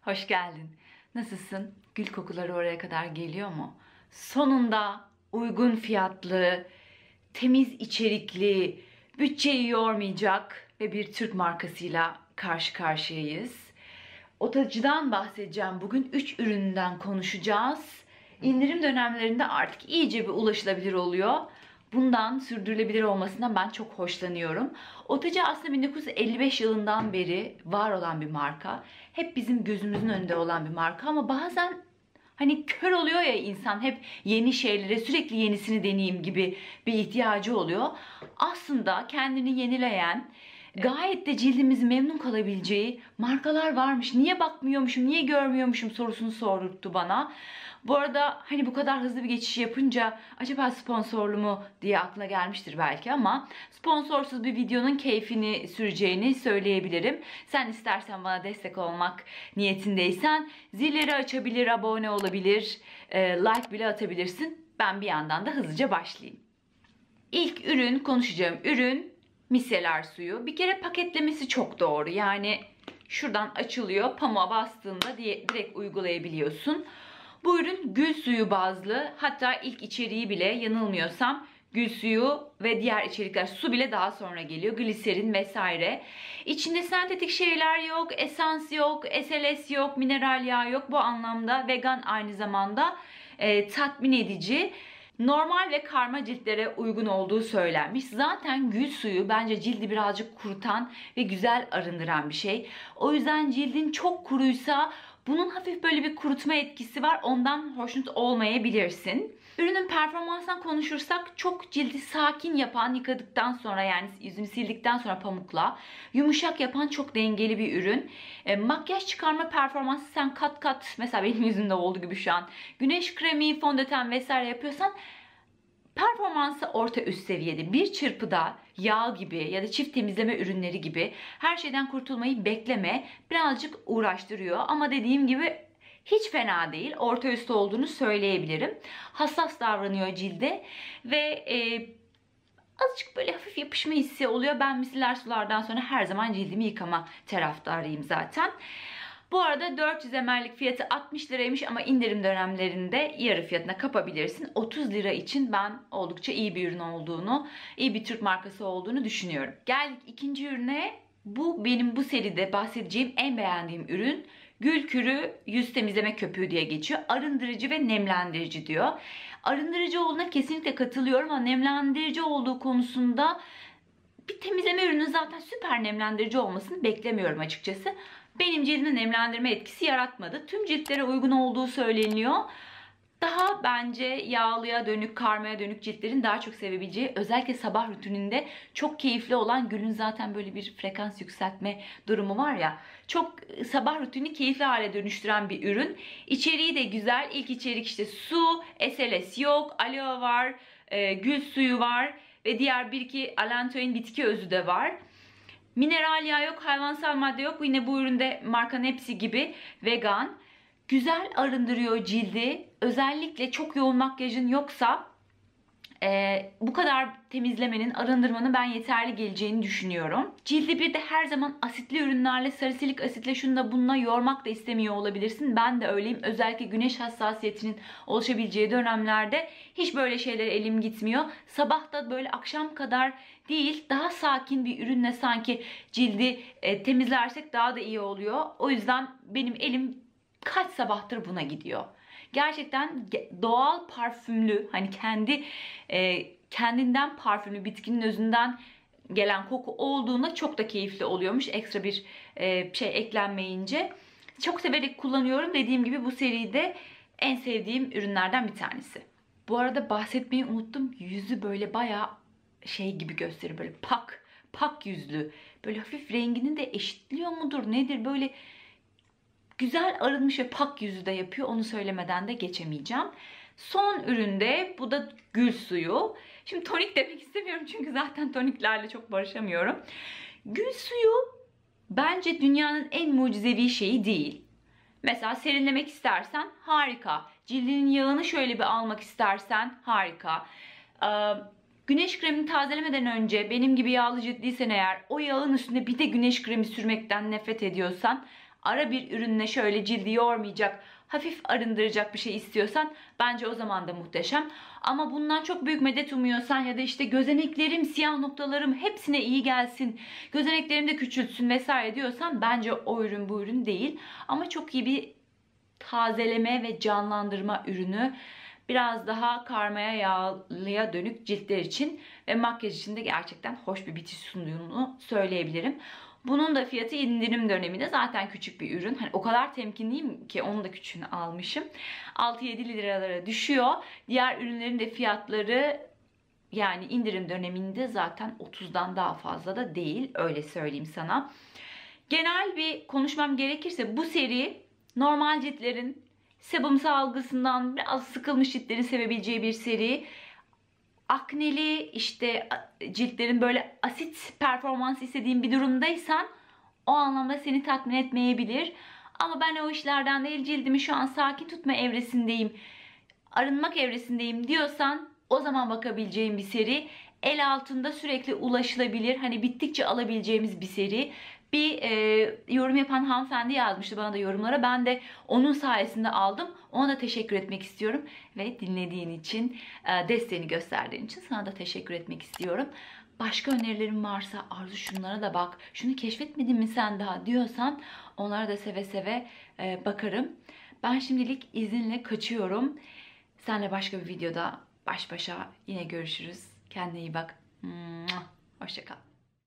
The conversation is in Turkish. Hoş geldin. Nasılsın? Gül kokuları oraya kadar geliyor mu? Sonunda uygun fiyatlı, temiz içerikli, bütçeyi yormayacak ve bir Türk markasıyla karşı karşıyayız. Otacı'dan bahsedeceğim. Bugün 3 üründen konuşacağız. İndirim dönemlerinde artık iyice bir ulaşılabilir oluyor. Bundan, sürdürülebilir olmasından ben çok hoşlanıyorum. Otacı aslında 1955 yılından beri var olan bir marka. Hep bizim gözümüzün önünde olan bir marka ama bazen hani kör oluyor ya insan, hep yeni şeylere sürekli yenisini deneyeyim gibi bir ihtiyacı oluyor. Aslında kendini yenileyen, gayet de cildimizi memnun kalabileceği markalar varmış. Niye bakmıyormuşum, niye görmüyormuşum sorusunu sordurttu bana. Bu arada hani bu kadar hızlı bir geçiş yapınca acaba sponsorlu mu diye aklına gelmiştir belki ama sponsorsuz bir videonun keyfini süreceğini söyleyebilirim. Sen istersen bana destek olmak niyetindeysen zilleri açabilir, abone olabilir, like bile atabilirsin. Ben bir yandan da hızlıca başlayayım. İlk ürün, konuşacağım ürün miselar suyu. Bir kere paketlemesi çok doğru. Yani şuradan açılıyor, pamuğa bastığında diye direkt uygulayabiliyorsun. Bu ürün gül suyu bazlı. Hatta ilk içeriği bile yanılmıyorsam gül suyu ve diğer içerikler, su bile daha sonra geliyor. Gliserin vesaire. İçinde sentetik şeyler yok, esans yok, SLS yok, mineral yağ yok. Bu anlamda vegan, aynı zamanda tatmin edici, normal ve karma ciltlere uygun olduğu söylenmiş. Zaten gül suyu bence cildi birazcık kurutan ve güzel arındıran bir şey. O yüzden cildin çok kuruysa bunun hafif böyle bir kurutma etkisi var. Ondan hoşnut olmayabilirsin. Ürünün performansından konuşursak çok cildi sakin yapan, yıkadıktan sonra yani yüzünü sildikten sonra pamukla yumuşak yapan çok dengeli bir ürün. Makyaj çıkarma performansı, sen kat kat mesela benim yüzümde olduğu gibi şu an güneş kremi, fondöten vesaire yapıyorsan performansı orta üst seviyede. Bir çırpıda yağ gibi ya da çift temizleme ürünleri gibi her şeyden kurtulmayı bekleme. Birazcık uğraştırıyor ama dediğim gibi hiç fena değil. Orta üst olduğunu söyleyebilirim. Hassas davranıyor cilde ve azıcık böyle hafif yapışma hissi oluyor. Ben miselar sulardan sonra her zaman cildimi yıkama taraftarıyım zaten. Bu arada 400 ml'lik fiyatı 60 liraymış ama indirim dönemlerinde yarı fiyatına kapabilirsin. 30 lira için ben oldukça iyi bir ürün olduğunu, iyi bir Türk markası olduğunu düşünüyorum. Geldik ikinci ürüne. Bu benim bu seride bahsedeceğim en beğendiğim ürün. Gül kürü yüz temizleme köpüğü diye geçiyor. Arındırıcı ve nemlendirici diyor. Arındırıcı olduğuna kesinlikle katılıyorum ama nemlendirici olduğu konusunda bir temizleme ürünü zaten süper nemlendirici olmasını beklemiyorum açıkçası. Benim cildime nemlendirme etkisi yaratmadı. Tüm ciltlere uygun olduğu söyleniyor. Daha bence yağlıya dönük, karmaya dönük ciltlerin daha çok sevebileceği, özellikle sabah rutininde çok keyifli olan, gülün zaten böyle bir frekans yükseltme durumu var ya, çok sabah rutini keyifli hale dönüştüren bir ürün. İçeriği de güzel. İlk içerik işte su, SLS yok, aloe var, gül suyu var ve diğer bir iki alantoin bitki özü de var. Mineral yağ yok, hayvansal madde yok. Yine bu üründe markanın hepsi gibi vegan. Güzel arındırıyor cildi. Özellikle çok yoğun makyajın yoksa bu kadar temizlemenin, arındırmanın ben yeterli geleceğini düşünüyorum. Cildi bir de her zaman asitli ürünlerle, salisilik asitle, şununla bununla yormak da istemiyor olabilirsin. Ben de öyleyim. Özellikle güneş hassasiyetinin oluşabileceği dönemlerde hiç böyle şeylere elim gitmiyor. Sabah da böyle akşam kadar değil, daha sakin bir ürünle sanki cildi temizlersek daha da iyi oluyor. O yüzden benim elim kaç sabahtır buna gidiyor. Gerçekten doğal parfümlü, hani kendinden parfümlü, bitkinin özünden gelen koku olduğunda çok da keyifli oluyormuş. Ekstra bir şey eklenmeyince. Çok severek kullanıyorum. Dediğim gibi bu seride en sevdiğim ürünlerden bir tanesi. Bu arada bahsetmeyi unuttum. Yüzü böyle bayağı şey gibi gösteriyor. Böyle pak yüzlü. Böyle hafif rengini de eşitliyor mudur nedir böyle... Güzel arınmış ve pak yüzü de yapıyor. Onu söylemeden de geçemeyeceğim. Son üründe, bu da gül suyu. Şimdi tonik demek istemiyorum çünkü zaten toniklerle çok barışamıyorum. Gül suyu bence dünyanın en mucizevi şeyi değil. Mesela serinlemek istersen harika. Cildinin yağını şöyle bir almak istersen harika. Güneş kremini tazelemeden önce, benim gibi yağlı cildiysen eğer, o yağın üstüne bir de güneş kremi sürmekten nefret ediyorsan ara bir ürünle şöyle cildi yormayacak, hafif arındıracak bir şey istiyorsan bence o zaman da muhteşem. Ama bundan çok büyük medet umuyorsan ya da işte gözeneklerim, siyah noktalarım hepsine iyi gelsin, gözeneklerim de küçülsün vesaire diyorsan bence o ürün bu ürün değil. Ama çok iyi bir tazeleme ve canlandırma ürünü. Biraz daha karmaya, yağlıya dönük ciltler için ve makyaj için de gerçekten hoş bir bitiş sunduğunu söyleyebilirim. Bunun da fiyatı indirim döneminde zaten küçük bir ürün. Hani o kadar temkinliyim ki onu da küçüğünü almışım. 6-7 liralara düşüyor. Diğer ürünlerin de fiyatları yani indirim döneminde zaten 30'dan daha fazla da değil. Öyle söyleyeyim sana. Genel bir konuşmam gerekirse bu seri normal ciltlerin sebumsu algısından biraz sıkılmış ciltlerin sevebileceği bir seri. Akneli işte ciltlerin böyle asit performans istediğin bir durumdaysan o anlamda seni tatmin etmeyebilir. Ama ben o işlerden değil, cildimi şu an sakin tutma evresindeyim, arınmak evresindeyim diyorsan o zaman bakabileceğim bir seri. El altında sürekli ulaşılabilir, hani bittikçe alabileceğimiz bir seri. Bir yorum yapan hanımefendi yazmıştı bana da yorumlara. Ben de onun sayesinde aldım. Ona da teşekkür etmek istiyorum. Ve dinlediğin için, desteğini gösterdiğin için sana da teşekkür etmek istiyorum. Başka önerilerim varsa Arzu şunlara da bak, şunu keşfetmedin mi sen daha diyorsan onlara da seve seve bakarım. Ben şimdilik izninle kaçıyorum. Seninle başka bir videoda baş başa yine görüşürüz. Kendine iyi bak. Hoşça kal.